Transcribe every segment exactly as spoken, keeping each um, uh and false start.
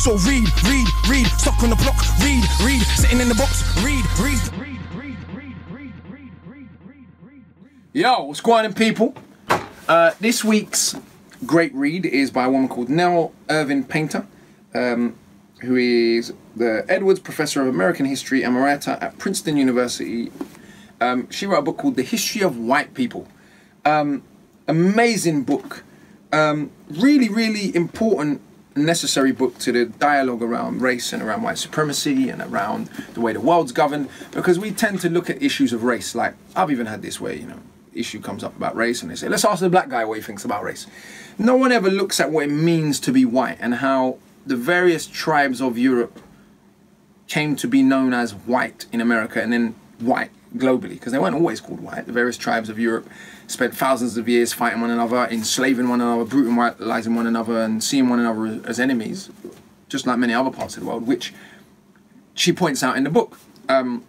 So read, read, read, stuck on the block, read, read, sitting in the box, read, read, read, read, read, read, read, read, read, read, read. Yo, what's going on, people? Uh, this week's great read is by a woman called Nell Irvin Painter, um, who is the Edwards Professor of American History Emerita at Princeton University. Um, she wrote a book called The History of White People. Um, amazing book. Um, really, really important, necessary book to the dialogue around race and around white supremacy and around the way the world's governed, because we tend to look at issues of race. Like, I've even had this where, you know, issue comes up about race and they say, let's ask the black guy what he thinks about race. No one ever looks at what it means to be white and how the various tribes of Europe came to be known as white in America and then white globally, because they weren't always called white. The various tribes of Europe spent thousands of years fighting one another, enslaving one another, brutalizing one another, and seeing one another as enemies, just like many other parts of the world, which she points out in the book. Um,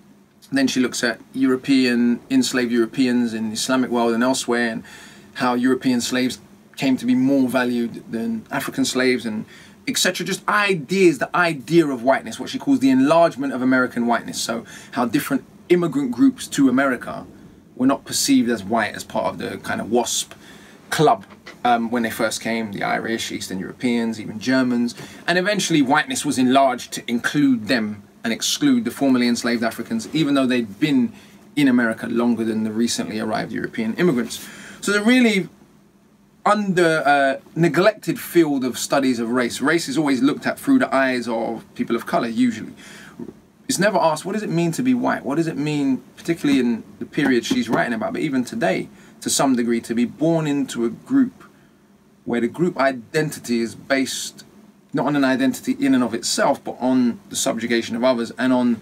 then she looks at European, enslaved Europeans in the Islamic world and elsewhere, and how European slaves came to be more valued than African slaves, and et cetera. Just ideas, the idea of whiteness, what she calls the enlargement of American whiteness. So how different immigrant groups to America were not perceived as white as part of the kind of WASP club um, when they first came, the Irish, Eastern Europeans, even Germans. And eventually whiteness was enlarged to include them and exclude the formerly enslaved Africans, even though they'd been in America longer than the recently arrived European immigrants. So the really under uh, neglected field of studies of race. Race is always looked at through the eyes of people of color, usually. It's never asked, what does it mean to be white? What does it mean, particularly in the period she's writing about, but even today, to some degree, to be born into a group where the group identity is based not on an identity in and of itself, but on the subjugation of others and on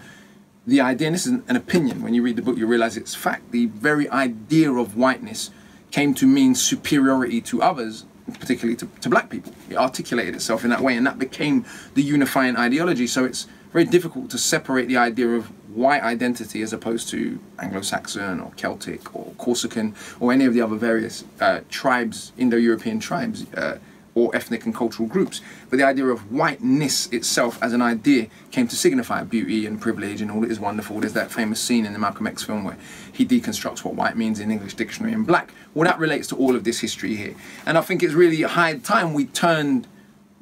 the idea, and this isn't an opinion. When you read the book, you realize it's fact. The very idea of whiteness came to mean superiority to others, particularly to, to black people. It articulated itself in that way, and that became the unifying ideology. So it's very difficult to separate the idea of white identity as opposed to Anglo-Saxon or Celtic or Corsican or any of the other various uh, tribes, Indo-European tribes, uh, or ethnic and cultural groups. But the idea of whiteness itself as an idea came to signify beauty and privilege and all that is wonderful. There's that famous scene in the Malcolm X film where he deconstructs what white means in English dictionary and black. Well, that relates to all of this history here. And I think it's really high time we turned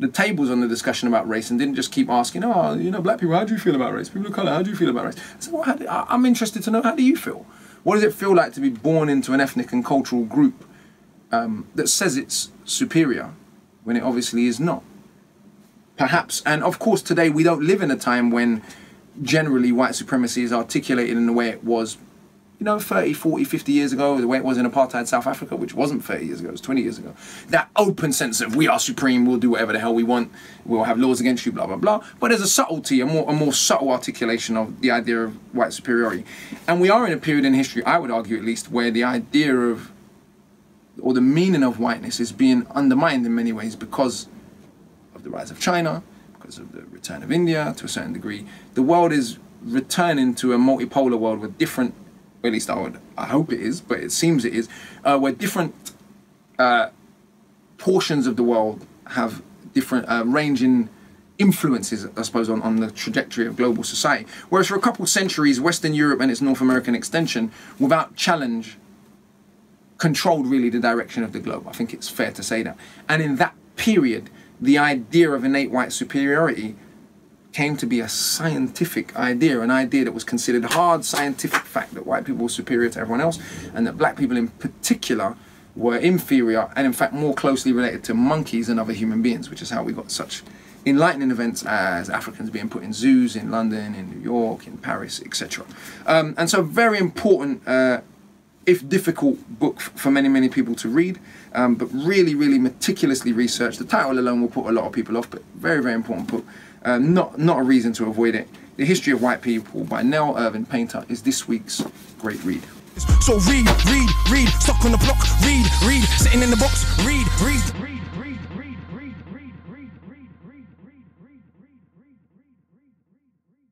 the tables on the discussion about race and didn't just keep asking, oh, you know, black people, how do you feel about race? People of color, how do you feel about race? I said, well, how do, I'm interested to know, how do you feel? What does it feel like to be born into an ethnic and cultural group um, that says it's superior when it obviously is not? Perhaps, and of course today we don't live in a time when generally white supremacy is articulated in the way it was, you know, thirty, forty, fifty years ago, the way it was in apartheid South Africa, which wasn't thirty years ago, it was twenty years ago. That open sense of we are supreme, we'll do whatever the hell we want, we'll have laws against you, blah, blah, blah. But there's a subtlety, a more, a more subtle articulation of the idea of white superiority. And we are in a period in history, I would argue at least, where the idea of, or the meaning of whiteness is being undermined in many ways because of the rise of China, because of the return of India to a certain degree. The world is returning to a multipolar world with different, or at least I would, I hope it is, but it seems it is, uh, where different uh, portions of the world have different uh, ranging influences, I suppose, on, on the trajectory of global society. Whereas for a couple of centuries, Western Europe and its North American extension, without challenge, controlled really the direction of the globe. I think it's fair to say that. And in that period, the idea of innate white superiority came to be a scientific idea, an idea that was considered hard scientific fact, that white people were superior to everyone else and that black people in particular were inferior and in fact more closely related to monkeys and other human beings, which is how we got such enlightening events as Africans being put in zoos in London, in New York, in Paris, et cetera. Um, and so very important, uh, if difficult, book for many, many people to read, um, but really, really meticulously researched. The title alone will put a lot of people off, but very, very important book. Uh, not, not a reason to avoid it. The History of White People by Nell Irvin Painter is this week's great read. So read, read, read, stuck on the block, read, read, sitting in the box, read, read.